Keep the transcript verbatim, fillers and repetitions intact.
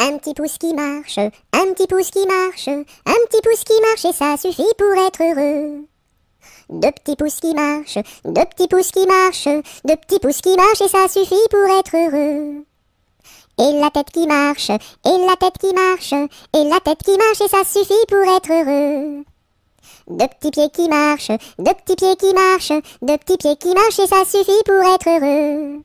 Un petit pouce qui marche, un petit pouce qui marche, un petit pouce qui marche et ça suffit pour être heureux. Deux petits pouces qui marchent, deux petits pouces qui marchent, deux petits pouces qui marchent et ça suffit pour être heureux. Et la tête qui marche, et la tête qui marche, et la tête qui marche et ça suffit pour être heureux. Deux petits pieds qui marchent, deux petits pieds qui marchent, deux petits pieds qui marchent et ça suffit pour être heureux.